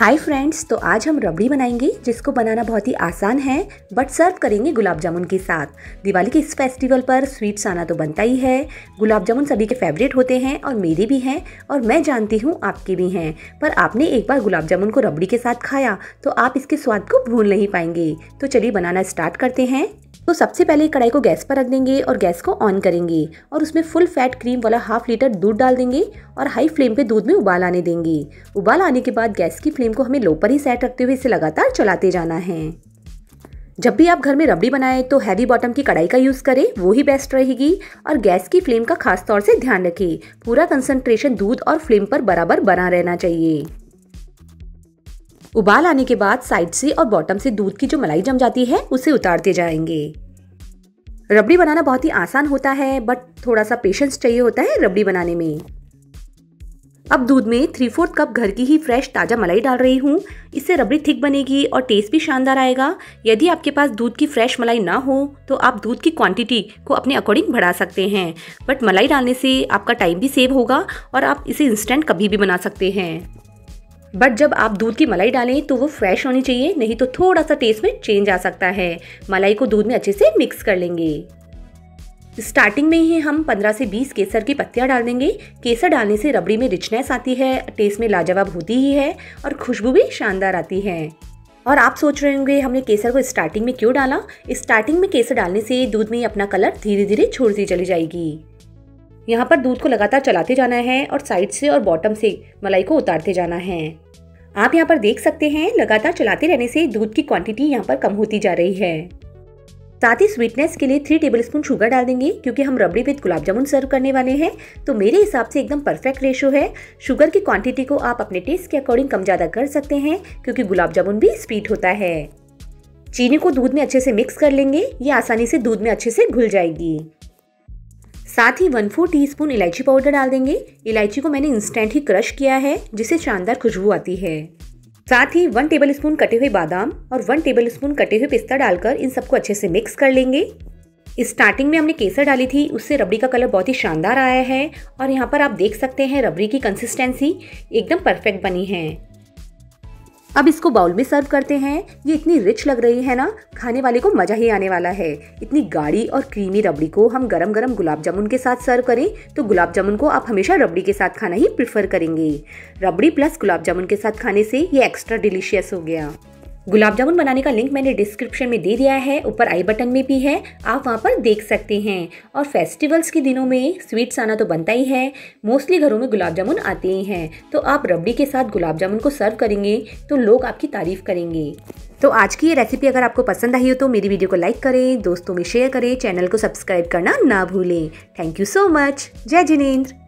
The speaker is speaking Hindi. हाय फ्रेंड्स, तो आज हम रबड़ी बनाएंगे जिसको बनाना बहुत ही आसान है बट सर्व करेंगे गुलाब जामुन के साथ। दिवाली के इस फेस्टिवल पर स्वीट्स आना तो बनता ही है। गुलाब जामुन सभी के फेवरेट होते हैं और मेरे भी हैं और मैं जानती हूँ आपके भी हैं। पर आपने एक बार गुलाब जामुन को रबड़ी के साथ खाया तो आप इसके स्वाद को भूल नहीं पाएंगे। तो चलिए बनाना स्टार्ट करते हैं। तो सबसे पहले कढ़ाई को गैस पर रख देंगे और गैस को ऑन करेंगे और उसमें फुल फैट क्रीम वाला हाफ लीटर दूध डाल देंगे और हाई फ्लेम पे दूध में उबाल आने देंगे। उबाल आने के बाद गैस की फ्लेम को हमें लो पर ही सेट रखते हुए इसे लगातार चलाते जाना है। जब भी आप घर में रबड़ी बनाएं तो हैवी बॉटम की कढ़ाई का यूज़ करें, वो ही बेस्ट रहेगी। और गैस की फ्लेम का खास तौर से ध्यान रखें। पूरा कंसंट्रेशन दूध और फ्लेम पर बराबर बना रहना चाहिए। उबाल आने के बाद साइड से और बॉटम से दूध की जो मलाई जम जाती है उसे उतारते जाएंगे। रबड़ी बनाना बहुत ही आसान होता है बट थोड़ा सा पेशेंस चाहिए होता है रबड़ी बनाने में। अब दूध में 3/4 कप घर की ही फ्रेश ताज़ा मलाई डाल रही हूँ। इससे रबड़ी थिक बनेगी और टेस्ट भी शानदार आएगा। यदि आपके पास दूध की फ्रेश मलाई ना हो तो आप दूध की क्वांटिटी को अपने अकॉर्डिंग बढ़ा सकते हैं, बट मलाई डालने से आपका टाइम भी सेव होगा और आप इसे इंस्टेंट कभी भी बना सकते हैं। बट जब आप दूध की मलाई डालें तो वो फ्रेश होनी चाहिए, नहीं तो थोड़ा सा टेस्ट में चेंज आ सकता है। मलाई को दूध में अच्छे से मिक्स कर लेंगे। स्टार्टिंग में ही हम 15 से 20 केसर की पत्तियां डाल देंगे। केसर डालने से रबड़ी में रिचनेस आती है, टेस्ट में लाजवाब होती ही है और खुशबू भी शानदार आती है। और आप सोच रहे होंगे हमने केसर को स्टार्टिंग में क्यों डाला। स्टार्टिंग में केसर डालने से दूध में अपना कलर धीरे धीरे छोड़ती चली जाएगी। यहाँ पर दूध को लगातार चलाते जाना है और साइड से और बॉटम से मलाई को उतारते जाना है। आप यहाँ पर देख सकते हैं लगातार चलाते रहने से दूध की क्वांटिटी यहाँ पर कम होती जा रही है। साथ ही स्वीटनेस के लिए 3 टेबलस्पून शुगर डाल देंगे क्योंकि हम रबड़ी विद गुलाब जामुन सर्व करने वाले हैं। तो मेरे हिसाब से एकदम परफेक्ट रेशो है। शुगर की क्वांटिटी को आप अपने टेस्ट के अकॉर्डिंग कम ज़्यादा कर सकते हैं क्योंकि गुलाब जामुन भी स्वीट होता है। चीनी को दूध में अच्छे से मिक्स कर लेंगे, ये आसानी से दूध में अच्छे से घुल जाएगी। साथ ही 1/4 टीस्पून इलायची पाउडर डाल देंगे। इलायची को मैंने इंस्टेंट ही क्रश किया है जिससे शानदार खुशबू आती है। साथ ही 1 टेबलस्पून कटे हुए बादाम और 1 टेबलस्पून कटे हुए पिस्ता डालकर इन सबको अच्छे से मिक्स कर लेंगे। स्टार्टिंग में हमने केसर डाली थी, उससे रबड़ी का कलर बहुत ही शानदार आया है और यहाँ पर आप देख सकते हैं रबड़ी की कंसिस्टेंसी एकदम परफेक्ट बनी है। अब इसको बाउल में सर्व करते हैं। ये इतनी रिच लग रही है ना, खाने वाले को मज़ा ही आने वाला है। इतनी गाढ़ी और क्रीमी रबड़ी को हम गरम गरम गुलाब जामुन के साथ सर्व करें तो गुलाब जामुन को आप हमेशा रबड़ी के साथ खाना ही प्रेफर करेंगे। रबड़ी प्लस गुलाब जामुन के साथ खाने से ये एक्स्ट्रा डिलीशियस हो गया। गुलाब जामुन बनाने का लिंक मैंने डिस्क्रिप्शन में दे दिया है, ऊपर आई बटन में भी है, आप वहाँ पर देख सकते हैं। और फेस्टिवल्स के दिनों में स्वीट्स आना तो बनता ही है। मोस्टली घरों में गुलाब जामुन आते ही हैं, तो आप रबड़ी के साथ गुलाब जामुन को सर्व करेंगे तो लोग आपकी तारीफ़ करेंगे। तो आज की ये रेसिपी अगर आपको पसंद आई हो तो मेरी वीडियो को लाइक करें, दोस्तों में शेयर करें, चैनल को सब्सक्राइब करना ना भूलें। Thank you so much. जय जिनेंद्र।